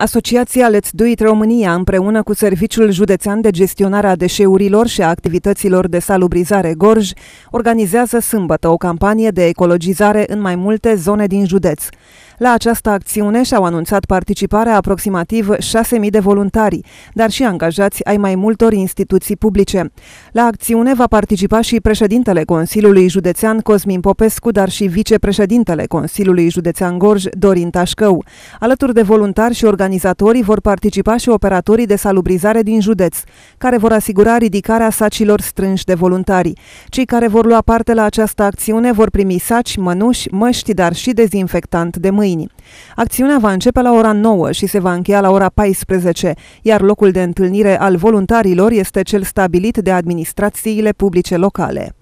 Asociația Let's Do It România, împreună cu Serviciul Județean de Gestionare a Deșeurilor și a Activităților de Salubrizare Gorj, organizează sâmbătă o campanie de ecologizare în mai multe zone din județ. La această acțiune și-au anunțat participarea aproximativ 6.000 de voluntari, dar și angajați ai mai multor instituții publice. La acțiune va participa și președintele Consiliului Județean Cosmin Popescu, dar și vicepreședintele Consiliului Județean Gorj Dorin Tașcău. Alături de voluntari și organizatorii vor participa și operatorii de salubrizare din județ, care vor asigura ridicarea sacilor strânși de voluntari. Cei care vor lua parte la această acțiune vor primi saci, mănuși, măști, dar și dezinfectant de mâini. Acțiunea va începe la ora 9 și se va încheia la ora 14, iar locul de întâlnire al voluntarilor este cel stabilit de administrațiile publice locale.